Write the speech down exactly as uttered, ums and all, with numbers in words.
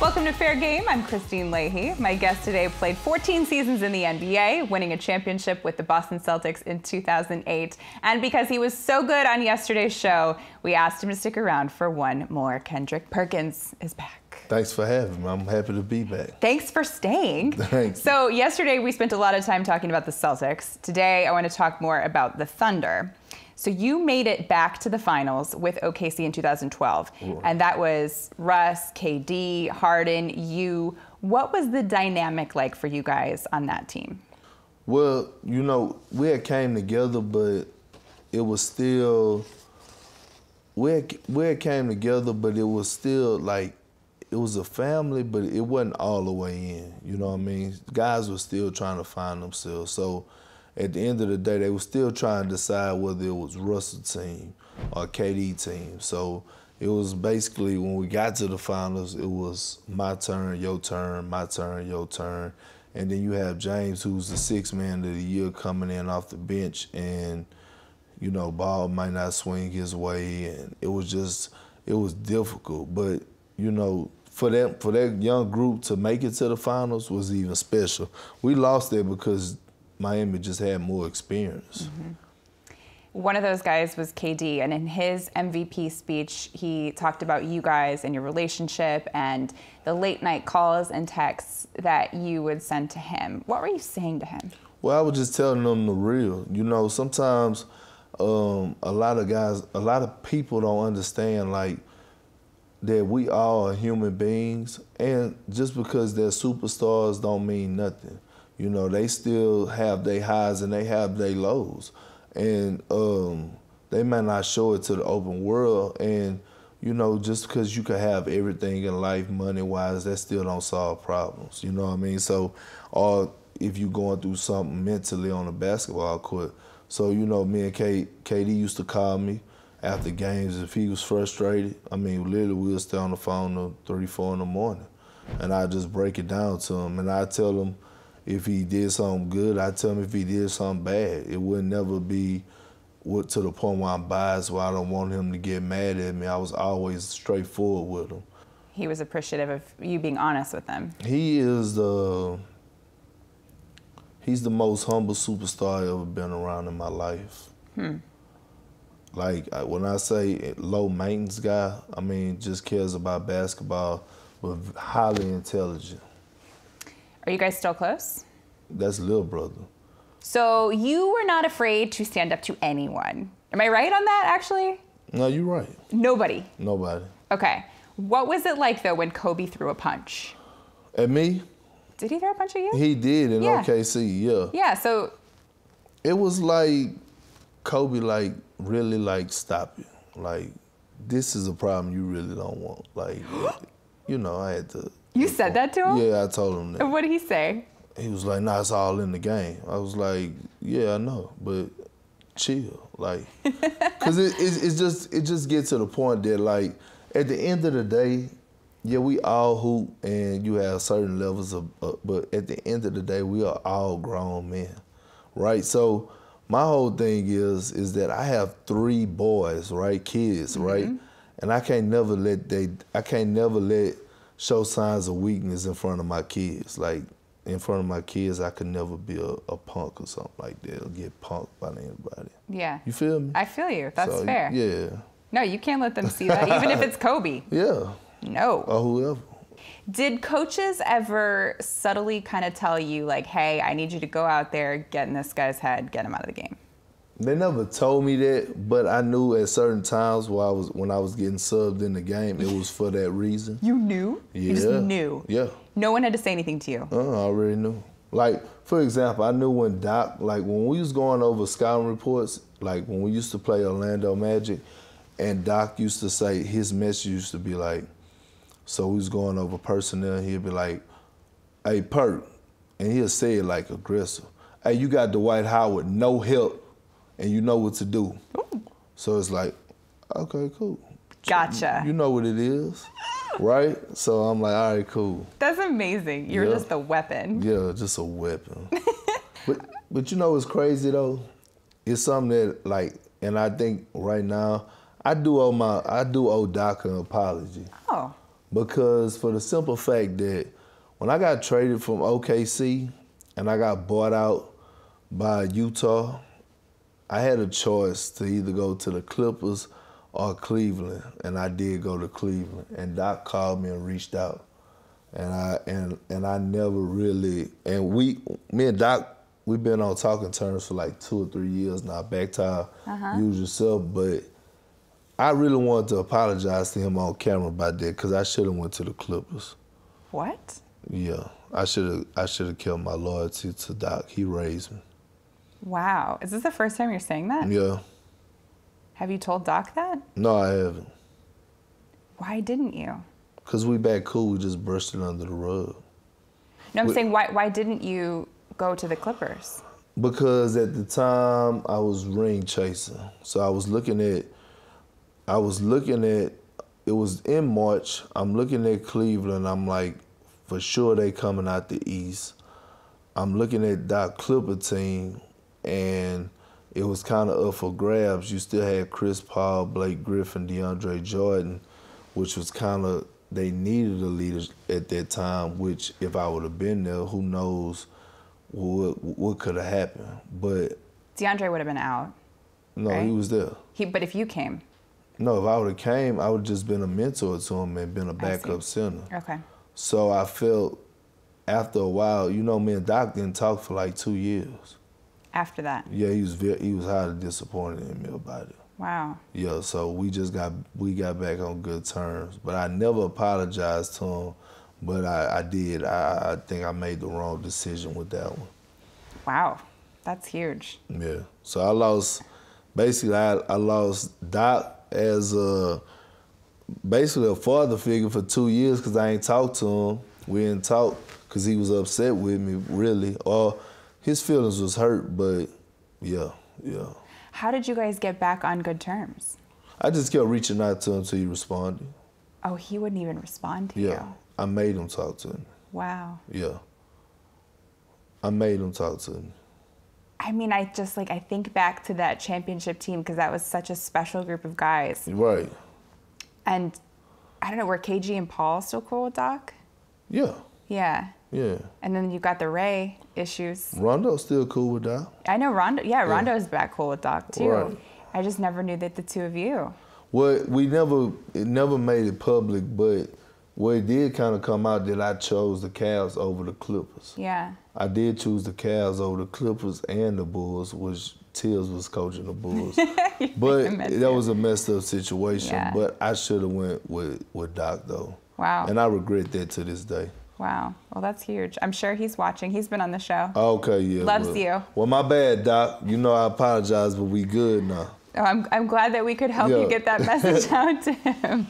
Welcome to Fair Game. I'm Kristine Leahy. My guest today played fourteen seasons in the N B A, winning a championship with the Boston Celtics in two thousand eight. And because he was so good on yesterday's show, we asked him to stick around for one more. Kendrick Perkins is back. Thanks for having me. I'm happy to be back. Thanks for staying. Thanks. So yesterday we spent a lot of time talking about the Celtics. Today I want to talk more about the Thunder. So you made it back to the finals with O K C in two thousand twelve, right. And that was Russ, K D, Harden, you. What was the dynamic like for you guys on that team? Well, you know, we had came together, but it was still, we had, we had came together, but it was still like, it was a family, but it wasn't all the way in, you know what I mean? Guys were still trying to find themselves. So at the end of the day, they were still trying to decide whether it was Russell's team or K D team. So it was basically when we got to the finals, it was my turn, your turn, my turn, your turn. And then you have James, who's the sixth man of the year, coming in off the bench, and, you know, ball might not swing his way. And it was just, it was difficult. But, you know, For that, for that young group to make it to the finals was even special. We lost it because Miami just had more experience. Mm-hmm. One of those guys was K D, and in his M V P speech, he talked about you guys and your relationship and the late night calls and texts that you would send to him. What were you saying to him? Well, I was just telling him the real. You know, sometimes um, a lot of guys, a lot of people don't understand, like, that we all are human beings, and just because they're superstars don't mean nothing. You know, they still have their highs and they have their lows, and um, they might not show it to the open world. And, you know, just because you could have everything in life, money-wise, that still don't solve problems, you know what I mean? So, or if you're going through something mentally on a basketball court. So, you know, me and Kate, K D used to call me after games, if he was frustrated. I mean, literally, we'll stay on the phone till three, four in the morning, and I just break it down to him, and I tell him if he did something good, I tell him if he did something bad. It would never be what, to the point where I'm biased, where I don't want him to get mad at me. I was always straightforward with him. He was appreciative of you being honest with him. He is the he's the most humble superstar I've ever been around in my life. Hmm. Like, when I say low maintenance guy, I mean, just cares about basketball, but highly intelligent. Are you guys still close? That's little brother. So you were not afraid to stand up to anyone. Am I right on that, actually? No, you're right. Nobody? Nobody. Okay. What was it like, though, when Kobe threw a punch? At me? Did he throw a punch at you? He did in yeah. O K C, yeah. Yeah, so... It was like Kobe, like... really, like, stop it. Like, this is a problem you really don't want. Like, you know, I had to... You said that to him? Yeah, I told him that. And what did he say? He was like, nah, it's all in the game. I was like, yeah, I know, but chill. Like, because it, it, it, just, it just gets to the point that, like, at the end of the day, yeah, we all hoop and you have certain levels of... Uh, but at the end of the day, we are all grown men, right? So... My whole thing is, is that I have three boys, right, kids, mm-hmm. right, and I can't never let they, I can't never let show signs of weakness in front of my kids. Like, in front of my kids, I could never be a, a punk or something like that, or get punked by anybody. Yeah. You feel me? I feel you. That's so, fair. Yeah. No, you can't let them see that, even if it's Kobe. Yeah. No. Or whoever. Did coaches ever subtly kind of tell you, like, hey, I need you to go out there, get in this guy's head, get him out of the game? They never told me that, but I knew at certain times while I was, when I was getting subbed in the game, it was for that reason. You knew? Yeah. You just knew? Yeah. No one had to say anything to you? Uh, I already knew. Like, for example, I knew when Doc, like, when we was going over scouting reports, like, when we used to play Orlando Magic, and Doc used to say, his message used to be like, so we was going over personnel, and he'd be like, hey, Perk, and he'll say it like aggressive. Hey, you got Dwight Howard, no help, and you know what to do. Ooh. So it's like, okay, cool. Gotcha. So you know what it is, right? So I'm like, all right, cool. That's amazing. You're yeah. just a weapon. Yeah, just a weapon. but, but you know what's crazy, though? It's something that, like, and I think right now, I do owe, my, I do owe Doc an apology. Oh. because for the simple fact that when I got traded from O K C and I got bought out by Utah, I had a choice to either go to the Clippers or Cleveland, and I did go to Cleveland. And Doc called me and reached out, and I and and I never really and we me and Doc we've been on talking terms for like two or three years now, back to our uh-huh. usual self. But I really wanted to apologize to him on camera about that because I should have went to the Clippers. What? Yeah, I should have. I should have kept my loyalty to Doc. He raised me. Wow, is this the first time you're saying that? Yeah. Have you told Doc that? No, I haven't. Why didn't you? Because we back cool, we just brushed it under the rug. No, I'm we, saying why why didn't you go to the Clippers? Because at the time I was ring chasing. So I was looking at, I was looking at, it was in March, I'm looking at Cleveland, I'm like, for sure they coming out the East. I'm looking at Doc Clipper team, and it was kind of up for grabs. You still had Chris Paul, Blake Griffin, DeAndre Jordan, which was kind of, they needed a leader at that time, which if I would have been there, who knows what what could have happened. But DeAndre would have been out. No, right? He was there. He, but if you came? No, if I would have came, I would have just been a mentor to him and been a backup center. Okay. So I felt after a while, you know, me and Doc didn't talk for like two years. After that? Yeah, he was very, he was highly disappointed in me about it. Wow. Yeah, so we just got we got back on good terms. But I never apologized to him, but I, I did. I, I think I made the wrong decision with that one. Wow, that's huge. Yeah, so I lost, basically I, I lost Doc as a, basically a father figure for two years because I ain't talked to him. We didn't talk because he was upset with me, really. Or his feelings was hurt, but yeah, yeah. How did you guys get back on good terms? I just kept reaching out to him until he responded. Oh, he wouldn't even respond to yeah. you? Yeah, I made him talk to me. Wow. Yeah. I made him talk to me. I mean, I just, like, I think back to that championship team because that was such a special group of guys. Right. And I don't know, were K G and Paul still cool with Doc? Yeah. Yeah. Yeah. And then you got the Ray issues. Rondo's still cool with Doc. I know Rondo. Yeah, Rondo's yeah. back cool with Doc too. Right. I just never knew that the two of you. Well, we never it never made it public, but well, it did kind of come out that I chose the Cavs over the Clippers. Yeah. I did choose the Cavs over the Clippers and the Bulls, which Tills was coaching the Bulls. But that was a messed up situation. Yeah. But I should have went with with Doc though. Wow. And I regret that to this day. Wow. Well, that's huge. I'm sure he's watching. He's been on the show. Okay, yeah. Loves well, you. Well, my bad, Doc. You know I apologize, but we good now. Oh, I'm, I'm glad that we could help yeah. you get that message out to him.